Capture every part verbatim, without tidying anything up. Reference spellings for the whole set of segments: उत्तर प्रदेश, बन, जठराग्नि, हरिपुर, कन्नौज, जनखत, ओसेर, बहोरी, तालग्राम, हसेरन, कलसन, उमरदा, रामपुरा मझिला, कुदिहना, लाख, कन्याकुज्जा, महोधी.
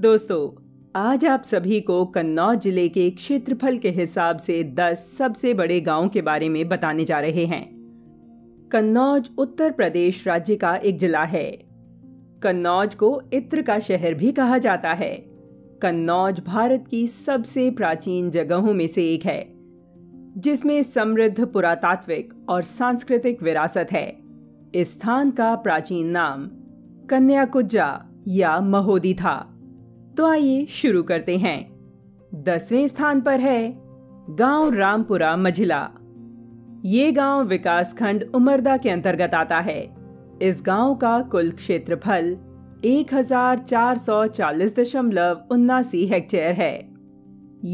दोस्तों, आज आप सभी को कन्नौज जिले के क्षेत्रफल के हिसाब से दस सबसे बड़े गांवों के बारे में बताने जा रहे हैं। कन्नौज उत्तर प्रदेश राज्य का एक जिला है। कन्नौज को इत्र का शहर भी कहा जाता है। कन्नौज भारत की सबसे प्राचीन जगहों में से एक है, जिसमें समृद्ध पुरातात्विक और सांस्कृतिक विरासत है। इस स्थान का प्राचीन नाम कन्याकुज्जा या महोधी था। तो आइए शुरू करते हैं। दसवें स्थान पर है गांव रामपुरा मझिला। ये गांव विकासखंड उमरदा के अंतर्गत आता है। इस गांव का कुल क्षेत्रफल एक हजार चार सौ चालीस दशमलव उन्नासी हेक्टेयर है।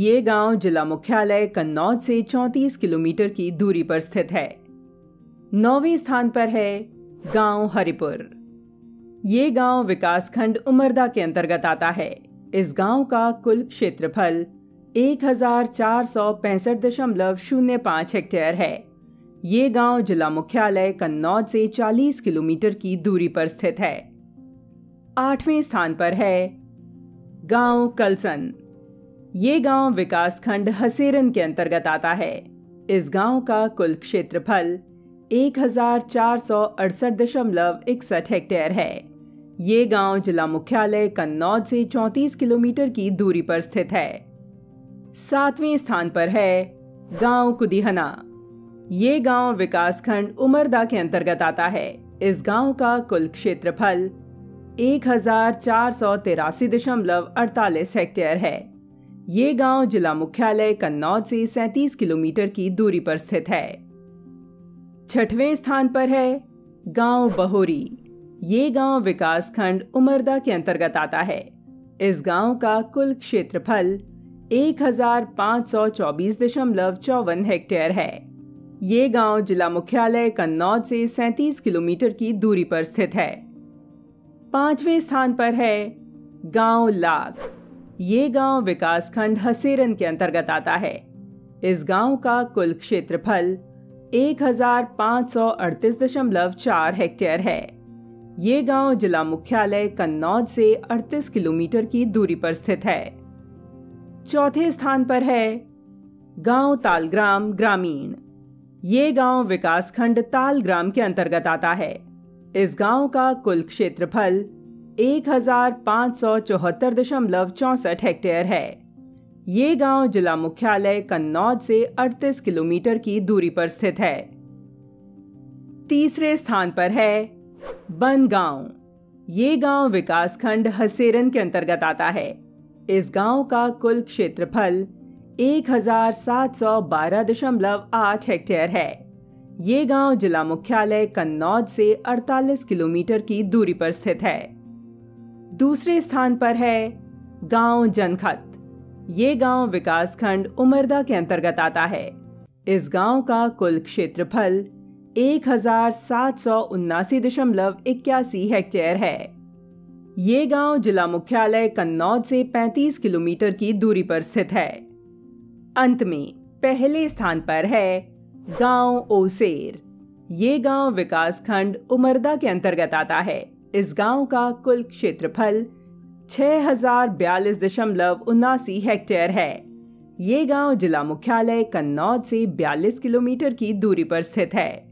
ये गांव जिला मुख्यालय कन्नौज से चौंतीस किलोमीटर की दूरी पर स्थित है। नौवें स्थान पर है गांव हरिपुर। ये गांव विकासखंड उमरदा के अंतर्गत आता है। इस गांव का कुल क्षेत्रफल एक हजार चार सौ पैंसठ दशमलव शून्य पाँच हेक्टेयर है। ये गांव जिला मुख्यालय कन्नौज से चालीस किलोमीटर की दूरी पर स्थित है। आठवें स्थान पर है गांव कलसन। ये गांव विकासखंड हसेरन के अंतर्गत आता है। इस गांव का कुल क्षेत्रफल एक हजार चार सौ अड़सठ दशमलव इकसठ हेक्टेयर है। ये गांव जिला मुख्यालय कन्नौज से चौंतीस किलोमीटर की दूरी पर स्थित है। सातवें स्थान पर है गांव कुदिहना। ये गांव विकासखंड उमरदा के अंतर्गत आता है। इस गांव का कुल क्षेत्रफल एक हजार चार सौ तिरासी दशमलव अड़तालीस हेक्टेयर है। ये गांव जिला मुख्यालय कन्नौज से सैंतीस किलोमीटर की दूरी पर स्थित है। छठवें स्थान पर है गांव बहोरी। ये गांव विकासखंड उमरदा के अंतर्गत आता है। इस गांव का कुल क्षेत्रफल एक हजार पाँच सौ चौबीस दशमलव चौवन हेक्टेयर है। ये गांव जिला मुख्यालय कन्नौज से सैंतीस किलोमीटर की दूरी पर स्थित है। पांचवें स्थान पर है गांव लाख। ये गांव विकासखंड हसेरन के अंतर्गत आता है। इस गांव का कुल क्षेत्रफल एक हजार पाँच सौ अड़तीस दशमलव चार हेक्टेयर है। ये गांव जिला मुख्यालय कन्नौज से अड़तीस किलोमीटर की दूरी पर स्थित है। चौथे स्थान पर है गांव तालग्राम ग्रामीण। ये गांव विकासखंड तालग्राम के अंतर्गत आता है। इस गांव का कुल क्षेत्रफल एक हजार पाँच सौ चौहत्तर दशमलव चौंसठ हेक्टेयर है। ये गांव जिला मुख्यालय कन्नौज से अड़तीस किलोमीटर की दूरी पर स्थित है। तीसरे स्थान पर है बन गांव। ये गांव विकासखंड हसेरन के अंतर्गत आता है। इस गांव का कुल क्षेत्रफल एक हजार सात सौ बारह दशमलव आठ हेक्टेयर है। ये गांव जिला मुख्यालय कन्नौज से अड़तालीस किलोमीटर की दूरी पर स्थित है। दूसरे स्थान पर है गांव जनखत। ये गांव विकासखंड उमरदा के अंतर्गत आता है। इस गांव का कुल क्षेत्रफल एक हजार सात सौ उन्नासी दशमलव इक्यासी हेक्टेयर है। ये गांव जिला मुख्यालय कन्नौज से पैंतीस किलोमीटर की दूरी पर स्थित है। अंत में पहले स्थान पर है गांव ओसेर। ये गांव विकासखंड उमरदा के अंतर्गत आता है। इस गांव का कुल क्षेत्रफल छः हजार बयालीस दशमलव उन्नासी हेक्टेयर है। ये गांव जिला मुख्यालय कन्नौज से बयालीस किलोमीटर की दूरी पर स्थित है।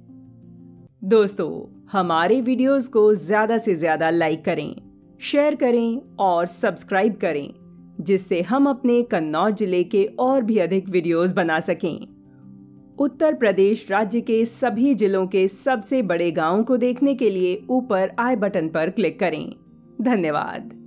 दोस्तों, हमारे वीडियोस को ज़्यादा से ज़्यादा लाइक करें, शेयर करें और सब्सक्राइब करें, जिससे हम अपने कन्नौज जिले के और भी अधिक वीडियोस बना सकें। उत्तर प्रदेश राज्य के सभी जिलों के सबसे बड़े गाँवों को देखने के लिए ऊपर आई बटन पर क्लिक करें। धन्यवाद।